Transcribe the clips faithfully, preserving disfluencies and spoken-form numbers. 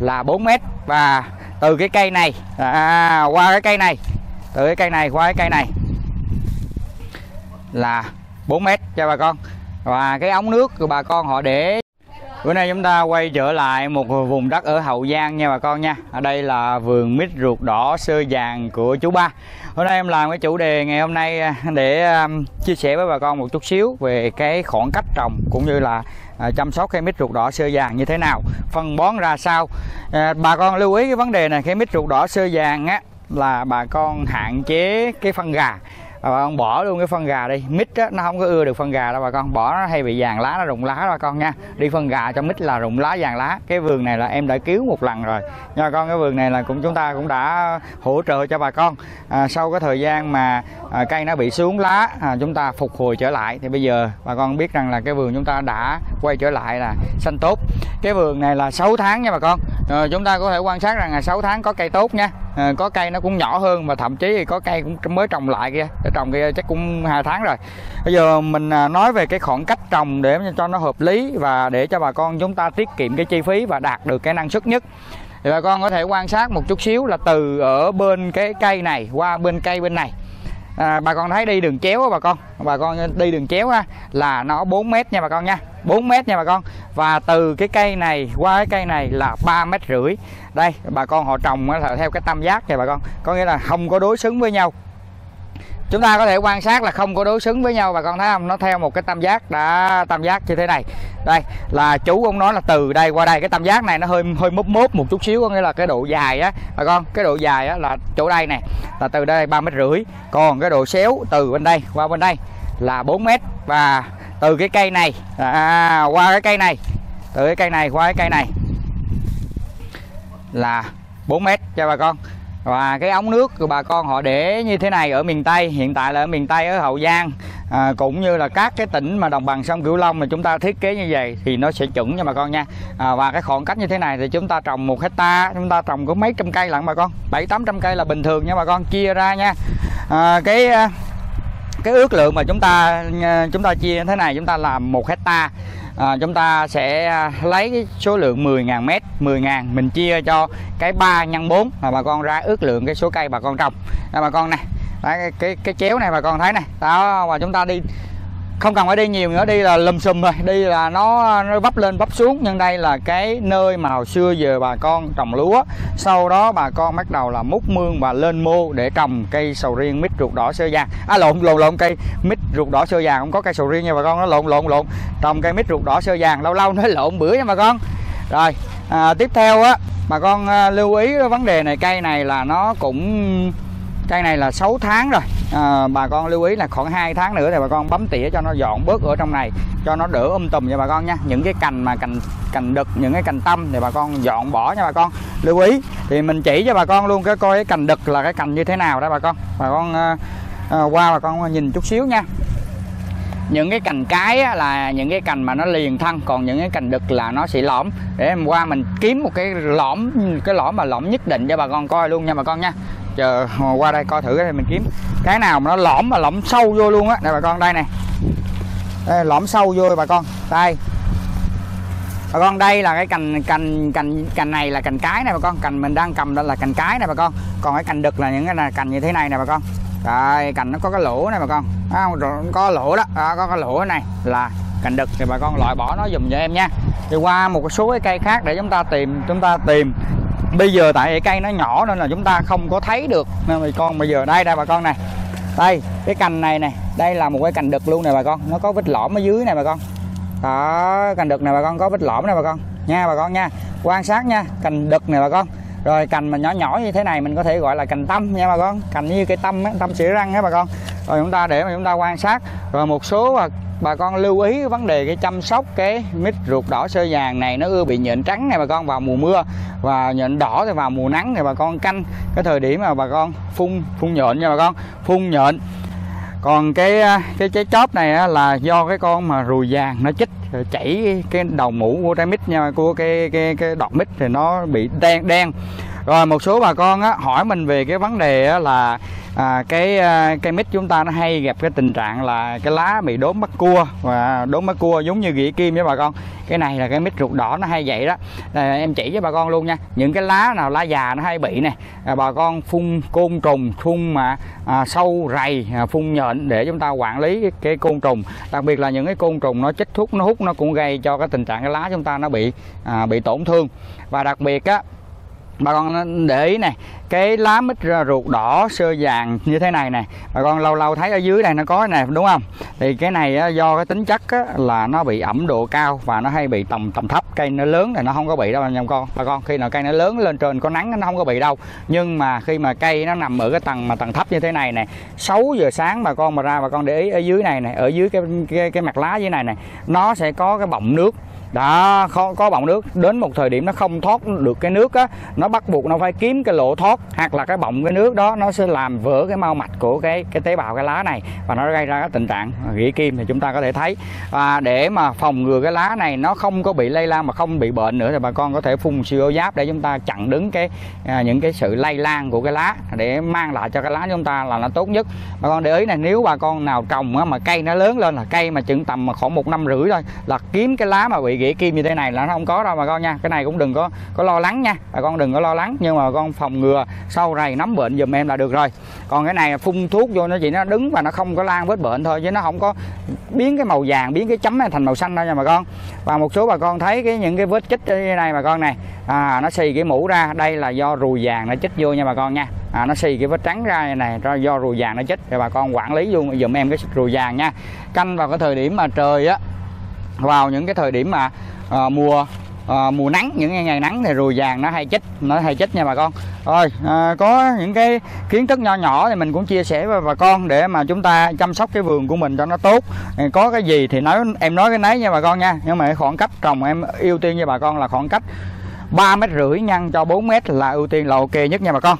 là bốn mét. Và từ cái cây này à, qua cái cây này, từ cái cây này qua cái cây này là bốn mét cho bà con. Và cái ống nước của bà con họ để. Bữa nay chúng ta quay trở lại một vùng đất ở Hậu Giang nha bà con nha. Ở đây là vườn mít ruột đỏ sơ vàng của chú Ba. Hôm nay em làm cái chủ đề ngày hôm nay để chia sẻ với bà con một chút xíu về cái khoảng cách trồng cũng như là chăm sóc cây mít ruột đỏ sơ vàng như thế nào, phân bón ra sao. Bà con lưu ý cái vấn đề này, cây mít ruột đỏ sơ vàng á là bà con hạn chế cái phân gà. Bà con bỏ luôn cái phân gà đi, mít á, nó không có ưa được phân gà đâu bà con, bỏ nó hay bị vàng lá, nó rụng lá đó bà con nha. Đi phân gà cho mít là rụng lá vàng lá. Cái vườn này là em đã cứu một lần rồi nha bà con, cái vườn này là cũng chúng ta cũng đã hỗ trợ cho bà con. À, sau cái thời gian mà à, cây nó bị xuống lá, à, chúng ta phục hồi trở lại thì bây giờ bà con biết rằng là cái vườn chúng ta đã quay trở lại là xanh tốt. Cái vườn này là sáu tháng nha bà con. À, chúng ta có thể quan sát rằng là sáu tháng có cây tốt nha. À, có cây nó cũng nhỏ hơn, mà thậm chí thì có cây cũng mới trồng lại kia, trồng kia chắc cũng hai tháng rồi. Bây giờ mình nói về cái khoảng cách trồng để cho nó hợp lý và để cho bà con chúng ta tiết kiệm cái chi phí và đạt được cái năng suất nhất. Thì bà con có thể quan sát một chút xíu là từ ở bên cái cây này qua bên cây bên này. À, bà con thấy đi đường chéo đó, bà con bà con đi đường chéo đó, là nó bốn mét nha bà con nha, bốn mét nha bà con. Và từ cái cây này qua cái cây này là ba mét rưỡi. Đây bà con họ trồng theo cái tam giác nha bà con, có nghĩa là không có đối xứng với nhau. Chúng ta có thể quan sát là không có đối xứng với nhau, bà con thấy không, nó theo một cái tam giác, đã tam giác như thế này. Đây là chú ông nói là từ đây qua đây, cái tam giác này nó hơi hơi múp múp một chút xíu, có nghĩa là cái độ dài á bà con, cái độ dài á là chỗ đây nè là từ đây ba mét rưỡi, còn cái độ xéo từ bên đây qua bên đây là bốn mét. Và từ cái cây này à, qua cái cây này, từ cái cây này qua cái cây này là bốn mét cho bà con. Và cái ống nước của bà con họ để như thế này ở miền Tây, hiện tại là ở miền Tây ở Hậu Giang à, cũng như là các cái tỉnh mà đồng bằng sông Cửu Long mà chúng ta thiết kế như vậy thì nó sẽ chuẩn nha bà con nha. À, và cái khoảng cách như thế này thì chúng ta trồng một hecta, chúng ta trồng có mấy trăm cây lận bà con, bảy tám trăm cây là bình thường nha bà con, chia ra nha. À, cái cái ước lượng mà chúng ta chúng ta chia như thế này, chúng ta làm một hecta. À, chúng ta sẽ lấy cái số lượng mười nghìn mét, mười nghìn mình chia cho cái ba nhân bốn là bà con ra ước lượng cái số cây bà con trồng. Đây bà con này, cái, cái cái chéo này bà con thấy này đó, và chúng ta đi không cần phải đi nhiều nữa, đi là lùm xùm rồi, đi là nó nó bắp lên bắp xuống. Nhưng đây là cái nơi mà hồi xưa giờ bà con trồng lúa, sau đó bà con bắt đầu là múc mương và lên mô để trồng cây sầu riêng mít ruột đỏ sơ vàng. À lộn lộn lộn cây mít ruột đỏ sơ vàng không có cây sầu riêng nha bà con, nó lộn lộn lộn trồng cây mít ruột đỏ sơ vàng, lâu lâu nó lộn bữa nha bà con. Rồi à, tiếp theo á bà con à, lưu ý vấn đề này, cây này là nó cũng cây này là sáu tháng rồi. À, bà con lưu ý là khoảng hai tháng nữa thì bà con bấm tỉa cho nó dọn bớt ở trong này cho nó đỡ um tùm nha bà con nha. Những cái cành mà cành cành đực, những cái cành tâm thì bà con dọn bỏ nha bà con. Lưu ý thì mình chỉ cho bà con luôn cái coi cái cành đực là cái cành như thế nào đó bà con. Bà con à, à, qua bà con nhìn chút xíu nha. Những cái cành cái á, là những cái cành mà nó liền thân, còn những cái cành đực là nó sẽ lõm. Để em qua mình kiếm một cái lõm, cái lõm mà lõm nhất định cho bà con coi luôn nha bà con nha. Chờ qua đây coi thử cái này, mình kiếm cái nào mà nó lõm mà lõm sâu vô luôn á. Đây bà con đây nè, lõm sâu vô bà con. Đây bà con, đây là cái cành cành cành cành này là cành cái này bà con, cành mình đang cầm đó là cành cái này bà con. Còn cái cành đực là những cái là cành như thế này nè bà con. Đây cành nó có cái lỗ này bà con, có lỗ đó, đó có cái lỗ này là cành đực, thì bà con loại bỏ nó dùm cho em nha. Thì qua một số cái cây khác để chúng ta tìm chúng ta tìm bây giờ tại vì cây nó nhỏ nên là chúng ta không có thấy được nên bà con. Bây giờ đây đây bà con này, đây cái cành này này, đây là một cái cành đực luôn nè bà con, nó có vết lõm ở dưới này bà con đó, cành đực này bà con có vết lõm này bà con nha bà con nha, quan sát nha cành đực này bà con. Rồi cành mà nhỏ nhỏ như thế này mình có thể gọi là cành tâm nha bà con, cành như cái tâm á, tâm xỉa răng á bà con. Rồi chúng ta để mà chúng ta quan sát. Rồi một số bà, bà con lưu ý vấn đề cái chăm sóc cái mít ruột đỏ sơ vàng này, nó ưa bị nhện trắng này bà con vào mùa mưa, và nhện đỏ thì vào mùa nắng. Thì bà con canh cái thời điểm mà bà con phun phun nhện nha bà con, phun nhện. Còn cái cái cái chóp này là do cái con mà ruồi vàng nó chích chảy cái đầu mũ của trái mít nha, của cái cái cái đọt mít thì nó bị đen đen. Rồi một số bà con á, hỏi mình về cái vấn đề á, là à, cái cây mít chúng ta nó hay gặp cái tình trạng là cái lá bị đốm bắt cua, và đốm bắt cua giống như ghĩa kim với bà con. Cái này là cái mít ruột đỏ nó hay vậy đó. à, Em chỉ với bà con luôn nha. Những cái lá nào lá già nó hay bị nè, à, bà con phun côn trùng, phun mà à, sâu rầy, à, phun nhện để chúng ta quản lý cái, cái côn trùng. Đặc biệt là những cái côn trùng nó chích thuốc, nó hút, nó cũng gây cho cái tình trạng cái lá chúng ta nó bị à, bị tổn thương. Và đặc biệt á, bà con để ý này, cái lá mít ruột đỏ sơ vàng như thế này nè, bà con lâu lâu thấy ở dưới này nó có này đúng không? Thì cái này do cái tính chất á, là nó bị ẩm độ cao và nó hay bị tầm tầm thấp. Cây nó lớn thì nó không có bị đâu nha con. Bà con khi nào cây nó lớn lên trên có nắng nó không có bị đâu, nhưng mà khi mà cây nó nằm ở cái tầng mà tầng thấp như thế này nè, sáu giờ sáng bà con mà ra, bà con để ý ở dưới này nè, ở dưới cái cái, cái mặt lá dưới này này nó sẽ có cái bọng nước. Đó, không có bọng nước, đến một thời điểm nó không thoát được cái nước á, nó bắt buộc nó phải kiếm cái lỗ thoát, hoặc là cái bọng cái nước đó nó sẽ làm vỡ cái mau mạch của cái cái tế bào cái lá này, và nó gây ra cái tình trạng ghĩa kim thì chúng ta có thể thấy. Và để mà phòng ngừa cái lá này nó không có bị lây lan mà không bị bệnh nữa, thì bà con có thể phun siêu giáp để chúng ta chặn đứng cái à, những cái sự lây lan của cái lá, để mang lại cho cái lá chúng ta là nó tốt nhất. Bà con để ý này, nếu bà con nào trồng á, mà cây nó lớn lên, là cây mà chừng tầm mà khoảng một năm rưỡi thôi, là kiếm cái lá mà bị ghĩa kim như thế này là nó không có đâu bà con nha. Cái này cũng đừng có có lo lắng nha, bà con đừng có lo lắng, nhưng mà bà con phòng ngừa sâu rầy nấm bệnh giùm em là được rồi. Còn cái này phun thuốc vô nó chỉ nó đứng và nó không có lan vết bệnh thôi, chứ nó không có biến cái màu vàng, biến cái chấm này thành màu xanh đâu nha bà con. Và một số bà con thấy cái những cái vết chích như này bà con này, à, nó xì cái mũ ra, đây là do ruồi vàng nó chích vô nha bà con nha. À, nó xì cái vết trắng ra này do ruồi vàng nó chích, thì bà con quản lý luôn giùm em cái ruồi vàng nha. Canh vào cái thời điểm mà trời á, vào những cái thời điểm mà à, mùa à, mùa nắng, những ngày, ngày nắng thì ruồi vàng nó hay chích, nó hay chích nha bà con. Rồi à, có những cái kiến thức nho nhỏ thì mình cũng chia sẻ với bà con để mà chúng ta chăm sóc cái vườn của mình cho nó tốt. Có cái gì thì nói em nói cái nấy nha bà con nha. Nhưng mà khoảng cách trồng em ưu tiên cho bà con là khoảng cách ba mét rưỡi nhân cho bốn mét là ưu tiên, là ok nhất nha bà con.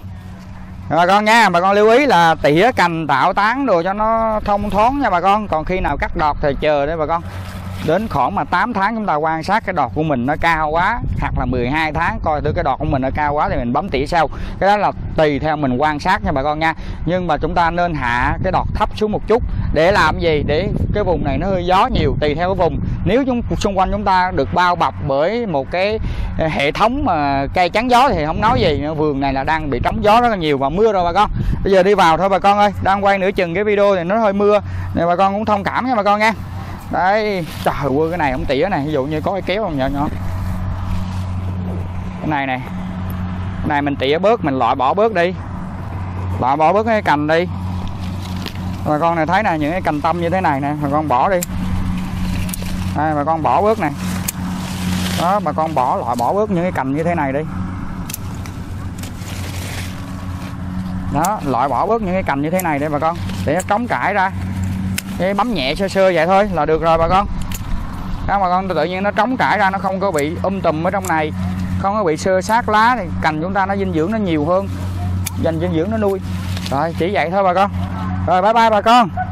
Bà con nha, bà con lưu ý là tỉa cành tạo tán đồ cho nó thông thoáng nha bà con. Còn khi nào cắt đọt thì chờ đấy bà con, đến khoảng mà tám tháng chúng ta quan sát cái đọt của mình nó cao quá, hoặc là mười hai tháng coi thử cái đọt của mình nó cao quá thì mình bấm tỉa sau. Cái đó là tùy theo mình quan sát nha bà con nha. Nhưng mà chúng ta nên hạ cái đọt thấp xuống một chút. Để làm gì? Để cái vùng này nó hơi gió nhiều, tùy theo cái vùng. Nếu chúng xung quanh chúng ta được bao bọc bởi một cái hệ thống mà cây chắn gió thì không nói gì. Vườn này là đang bị trống gió rất là nhiều và mưa rồi bà con. Bây giờ đi vào thôi bà con ơi. Đang quay nửa chừng cái video thì nó hơi mưa nên bà con cũng thông cảm nha bà con nha. Đấy, trời ơi, cái này không tỉa này, ví dụ như có cái kéo không nhỏ nhỏ. Cái này này, cái này mình tỉa bớt, mình loại bỏ bớt đi, loại bỏ bớt cái cành đi. Bà con này thấy nè, những cái cành tâm như thế này nè, bà con bỏ đi. Đây, bà con bỏ bớt nè. Đó, bà con bỏ, loại bỏ bớt những cái cành như thế này đi. Đó, loại bỏ bớt những cái cành như thế này để bà con, để nó trống trải ra. Cái bấm nhẹ sơ sơ vậy thôi là được rồi bà con. Đó, bà con tự nhiên nó trống trải ra, nó không có bị um tùm ở trong này, không có bị sơ sát lá thì cành chúng ta nó dinh dưỡng nó nhiều hơn, dành dinh dưỡng nó nuôi. Rồi chỉ vậy thôi bà con. Rồi bye bye bà con.